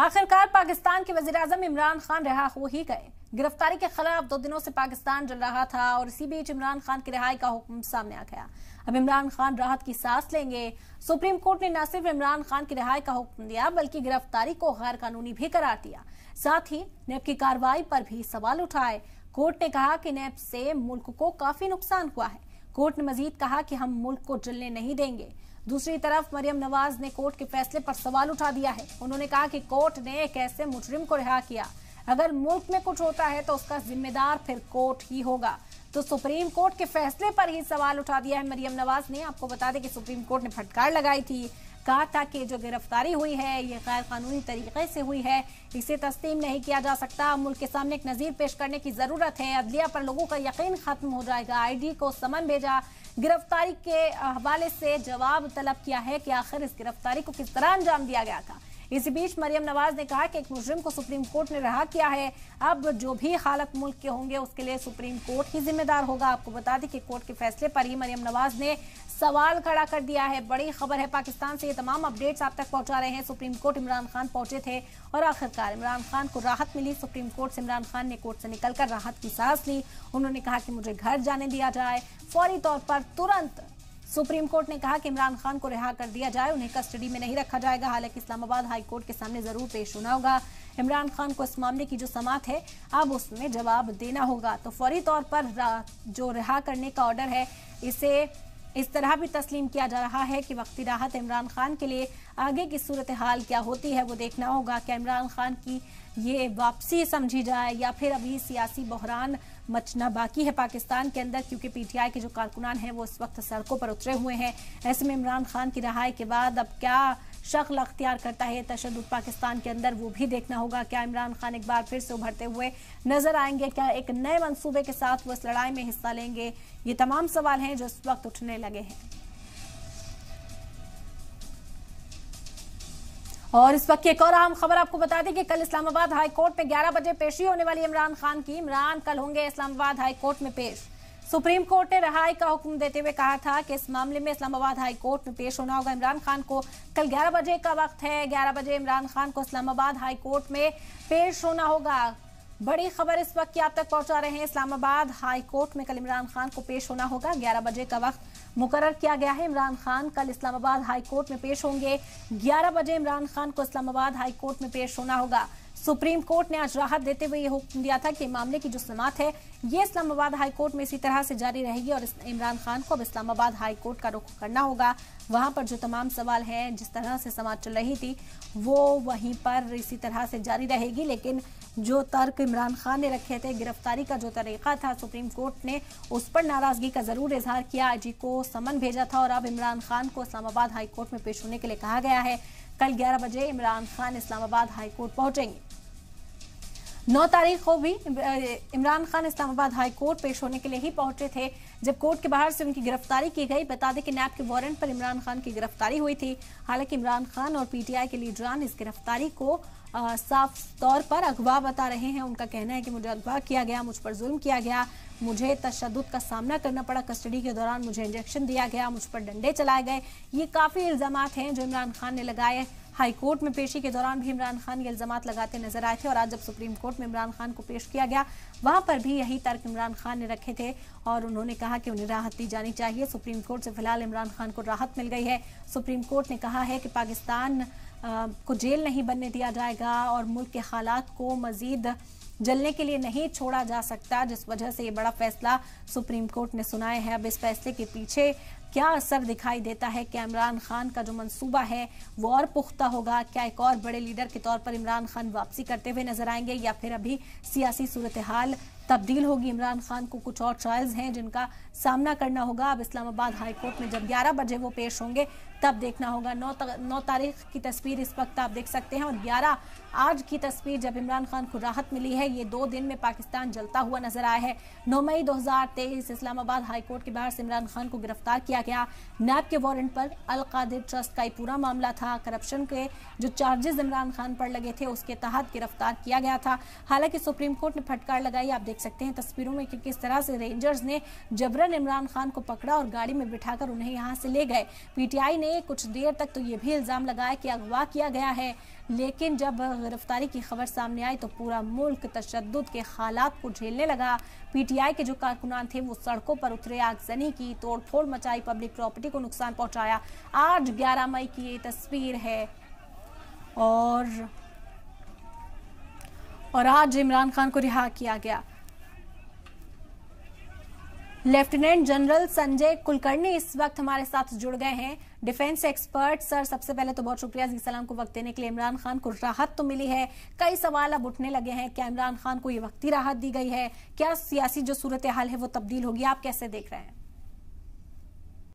आखिरकार पाकिस्तान के वज़ीर-ए-आज़म इमरान खान रिहा हो ही गए। गिरफ्तारी के खिलाफ 2 दिनों से पाकिस्तान जल रहा था और इसी बीच इमरान खान की रिहाई का हुक्म सामने आ गया। अब इमरान खान राहत की सांस लेंगे। सुप्रीम कोर्ट ने न सिर्फ इमरान खान की रिहाई का हुक्म दिया बल्कि गिरफ्तारी को गैर कानूनी भी करार दिया। साथ ही नैब की कार्रवाई पर भी सवाल उठाए। कोर्ट ने कहा कि नैब से मुल्क को काफी नुकसान हुआ है। कोर्ट ने मजीद कहा कि हम मुल्क को जलने नहीं देंगे। दूसरी तरफ मरियम नवाज ने कोर्ट के फैसले पर सवाल उठा दिया है। उन्होंने कहा कि कोर्ट ने एक ऐसे मुजरिम को रिहा किया, अगर मुल्क में कुछ होता है तो उसका जिम्मेदार फिर कोर्ट ही होगा। तो सुप्रीम कोर्ट के फैसले पर ही सवाल उठा दिया है मरियम नवाज ने। आपको बता दें कि सुप्रीम कोर्ट ने फटकार लगाई थी, कहा था कि जो गिरफ्तारी हुई है ये गैर कानूनी तरीके से हुई है, इसे तस्लीम नहीं किया जा सकता। मुल्क के सामने एक नजीर पेश करने की जरूरत है। अदलिया पर लोगों का यकीन खत्म हो जाएगा। आईडी को समन भेजा, गिरफ्तारी के हवाले से जवाब तलब किया है कि आखिर इस गिरफ्तारी को किस तरह अंजाम दिया गया था। इसी बीच मरियम नवाज ने कहा कि एक मुजरिम को सुप्रीम कोर्ट ने रिहा किया है, अब जो भी हालत मुल्क के होंगे उसके लिए सुप्रीम कोर्ट ही जिम्मेदार होगा। आपको बता दें कि कोर्ट के फैसले पर ही मरियम नवाज ने सवाल खड़ा कर दिया है। बड़ी खबर है पाकिस्तान से, ये तमाम अपडेट्स आप तक पहुंचा रहे हैं। सुप्रीम कोर्ट इमरान खान पहुंचे थे और आखिरकार इमरान खान को राहत मिली। सुप्रीम कोर्ट से इमरान खान ने कोर्ट से निकलकर राहत की सांस ली। उन्होंने कहा कि मुझे घर जाने दिया जाए। फौरी तौर पर तुरंत सुप्रीम कोर्ट ने कहा कि इमरान खान को रिहा कर दिया जाए, उन्हें कस्टडी में नहीं रखा जाएगा। हालांकि इस्लामाबाद हाई कोर्ट के सामने जरूर पेश होना होगा। इमरान खान को इस मामले की जो समाअत है अब उसमें जवाब देना होगा। तो फौरी तौर पर जो रिहा करने का ऑर्डर है इसे इस तरह भी तस्लीम किया जा रहा है कि वक्ती राहत इमरान खान के लिए। आगे की सूरत हाल क्या होती है वो देखना होगा। क्या इमरान खान की ये वापसी समझी जाए या फिर अभी सियासी बहरान मचना बाकी है पाकिस्तान के अंदर, क्योंकि पीटीआई के जो कारकुनान हैं वो इस वक्त सड़कों पर उतरे हुए हैं। ऐसे में इमरान खान की रिहाई के बाद अब क्या शक्ल अख्तियार करता है तशद्दुद पाकिस्तान के अंदर, वो भी देखना होगा। क्या इमरान खान एक बार फिर से उभरते हुए नजर आएंगे, क्या एक नए मंसूबे के साथ वो इस लड़ाई में हिस्सा लेंगे? ये तमाम सवाल हैं जो इस वक्त उठने लगे हैं। और इस वक्त एक और अहम खबर आपको बता दें कि कल इस्लामाबाद हाई कोर्ट में 11 बजे पेशी होने वाली इमरान खान की। इमरान कल होंगे इस्लामाबाद हाई कोर्ट में पेश। सुप्रीम कोर्ट ने रिहाई का हुक्म देते हुए कहा था कि इस मामले में इस्लामाबाद हाई कोर्ट में पेश होना होगा। इमरान खान को कल 11 बजे का वक्त है, 11 बजे इमरान खान को इस्लामाबाद हाई कोर्ट में पेश होना होगा। बड़ी खबर इस वक्त की आप तक पहुंचा रहे हैं। इस्लामाबाद हाई कोर्ट में कल इमरान खान को पेश होना होगा। 11 बजे का वक्त मुकर्रर किया गया है। इमरान खान कल इस्लामाबाद हाई कोर्ट में पेश होंगे। 11 बजे इमरान खान को इस्लामाबाद हाई कोर्ट में पेश होना होगा। सुप्रीम कोर्ट ने आज राहत देते हुए ये हुक्म दिया था कि मामले की जो समाअत है ये इस्लामाबाद हाई कोर्ट में इसी तरह से जारी रहेगी और इमरान खान को अब इस्लामाबाद हाई कोर्ट का रुख करना होगा। वहां पर जो तमाम सवाल हैं, जिस तरह से समाअत चल रही थी वो वहीं पर इसी तरह से जारी रहेगी, लेकिन जो तर्क इमरान खान ने रखे थे, गिरफ्तारी का जो तरीका था, सुप्रीम कोर्ट ने उस पर नाराजगी का जरूर इजहार किया। आई जी को समन भेजा था और अब इमरान खान को इस्लामाबाद हाई कोर्ट में पेश होने के लिए कहा गया है। कल 11 बजे इमरान खान इस्लामाबाद हाई कोर्ट पहुंचेंगे। 9 तारीख को भी इमरान खान इस्लामाबाद हाई कोर्ट पेश होने के लिए ही पहुंचे थे जब कोर्ट के बाहर से उनकी गिरफ्तारी की गई। बता दें कि नैब के वारंट पर इमरान खान की गिरफ्तारी हुई थी। हालांकि इमरान खान और पीटीआई के लीडरान इस गिरफ्तारी को साफ तौर पर अगवा बता रहे हैं। उनका कहना है कि मुझे अगवा किया गया, मुझ पर जुल्म किया गया, मुझे तशद्दुद का सामना करना पड़ा, कस्टडी के दौरान मुझे इंजेक्शन दिया गया, मुझ पर डंडे चलाए गए। ये काफ़ी इल्ज़ामात हैं जो इमरान खान ने लगाए। हाई कोर्ट में पेशी के दौरान भी इमरान खान ये इल्ज़ामात लगाते नजर आए थे और आज जब सुप्रीम कोर्ट में इमरान खान को पेश किया गया वहाँ पर भी यही तर्क इमरान खान ने रखे थे और उन्होंने कहा कि उन्हें राहत दी जानी चाहिए। सुप्रीम कोर्ट से फिलहाल इमरान खान को राहत मिल गई है। सुप्रीम कोर्ट ने कहा है कि पाकिस्तान को जेल नहीं बनने दिया जाएगा और मुल्क के हालात को मजीद जलने के लिए नहीं छोड़ा जा सकता, जिस वजह से ये बड़ा फैसला सुप्रीम कोर्ट ने सुनाया है। अब इस फैसले के पीछे क्या असर दिखाई देता है? क्या इमरान खान का जो मंसूबा है वो और पुख्ता होगा? क्या एक और बड़े लीडर के तौर पर इमरान खान वापसी करते हुए नजर आएंगे या फिर अभी सियासी सूरत हाल तब्दील होगी? इमरान खान को कुछ और ट्रायल्स हैं जिनका सामना करना होगा। अब इस्लामाबाद हाई कोर्ट में जब 11 बजे वो पेश होंगे तब देखना होगा। 9 तारीख की तस्वीर इस वक्त आप देख सकते हैं और 11 आज की तस्वीर जब इमरान खान को राहत मिली है। ये 2 दिन में पाकिस्तान जलता हुआ नजर आया है। 9 मई 2023 इस्लामाबाद हाई कोर्ट के बाहर से इमरान खान को गिरफ्तार किया गया। नैब के वारंट पर अलकादिर ट्रस्ट का ही पूरा मामला था। करप्शन के जो चार्जेस इमरान खान पर लगे थे उसके तहत गिरफ्तार किया गया था। हालांकि सुप्रीम कोर्ट ने फटकार लगाई। आप देख सकते हैं तस्वीरों में कि किस तरह से रेंजर्स ने जबरन इमरान खान को पकड़ा और गाड़ी में बिठाकर उन्हें यहाँ से ले गए। पीटीआई ने ने कुछ देर तक तो ये भी इल्ज़ाम लगाया कि अगवा किया गया है, लेकिन जब गिरफ्तारी की खबर सामने आई तो पूरा मुल्क तशद्दुद के हालात को झेलने लगा। पीटीआई के जो कारकुनान थे वो सड़कों पर उतरे, आगजनी की, तोड़फोड़ मचाई, पब्लिक प्रॉपर्टी को नुकसान पहुंचाया। आज 11 मई की ये तस्वीर है। और आज इमरान खान को रिहा किया गया। लेफ्टिनेंट जनरल संजय कुलकर्णी इस वक्त हमारे साथ जुड़ गए हैं, डिफेंस एक्सपर्ट। सर, सबसे पहले तो बहुत शुक्रिया जी सलाम को वक्त देने के लिए। इमरान खान को राहत तो मिली है, कई सवाल अब उठने लगे हैं। क्या इमरान खान को ये वक्ती राहत दी गई है? क्या सियासी जो सूरत हाल है वो तब्दील होगी? आप कैसे देख रहे हैं?